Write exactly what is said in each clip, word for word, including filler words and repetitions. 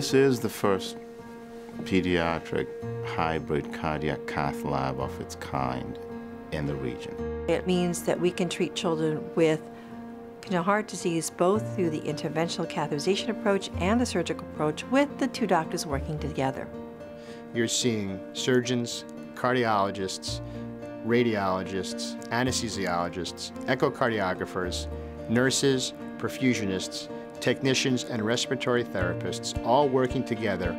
This is the first pediatric hybrid cardiac cath lab of its kind in the region. It means that we can treat children with Coronary heart disease both through the interventional catheterization approach and the surgical approach, with the two doctors working together. You're seeing surgeons, cardiologists, radiologists, anesthesiologists, echocardiographers, nurses, perfusionists, technicians, and respiratory therapists all working together.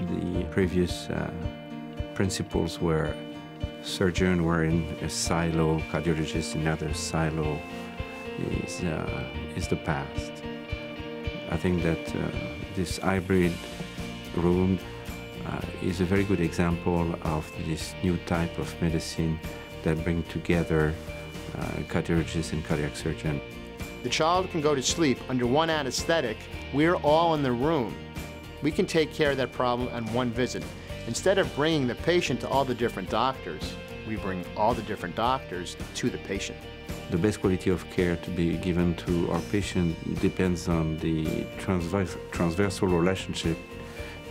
The previous uh, principles were surgeon were in a silo, cardiologist in another silo, is, uh, is the past. I think that uh, this hybrid room uh, is a very good example of this new type of medicine that brings together uh, cardiologists and cardiac surgeon. The child can go to sleep under one anesthetic. We're all in the room. We can take care of that problem on one visit. Instead of bringing the patient to all the different doctors, we bring all the different doctors to the patient. The best quality of care to be given to our patient depends on the transvers transversal relationship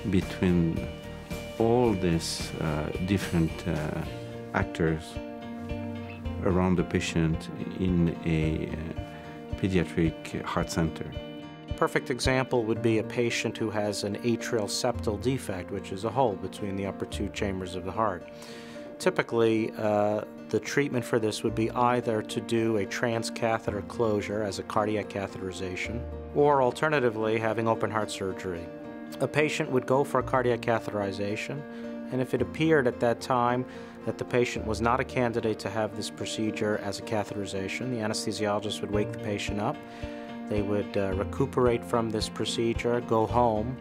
between all these uh, different uh, actors around the patient in a uh, pediatric heart center. A perfect example would be a patient who has an atrial septal defect, which is a hole between the upper two chambers of the heart. Typically, uh, the treatment for this would be either to do a transcatheter closure as a cardiac catheterization, or alternatively having open heart surgery. A patient would go for a cardiac catheterization, and if it appeared at that time that the patient was not a candidate to have this procedure as a catheterization, the anesthesiologist would wake the patient up. They would uh, recuperate from this procedure, go home,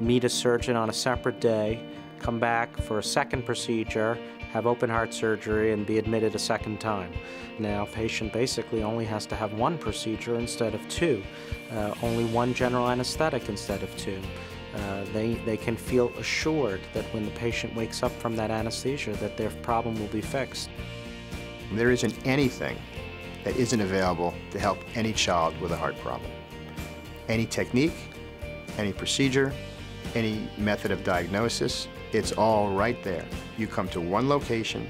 meet a surgeon on a separate day, come back for a second procedure, have open heart surgery, and be admitted a second time. Now, a patient basically only has to have one procedure instead of two, uh, only one general anesthetic instead of two. Uh, they, they can feel assured that when the patient wakes up from that anesthesia that their problem will be fixed. There isn't anything that isn't available to help any child with a heart problem. Any technique, any procedure, any method of diagnosis, it's all right there. You come to one location,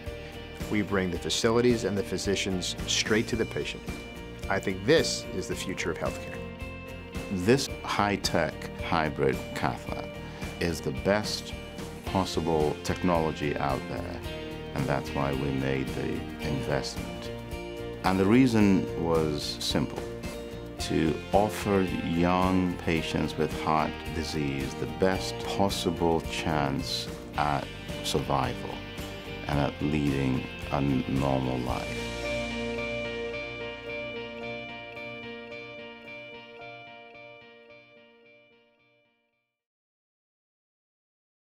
we bring the facilities and the physicians straight to the patient. I think this is the future of healthcare. This high-tech hybrid cath lab is the best possible technology out there, and that's why we made the investment. And the reason was simple: to offer young patients with heart disease the best possible chance at survival and at leading a normal life.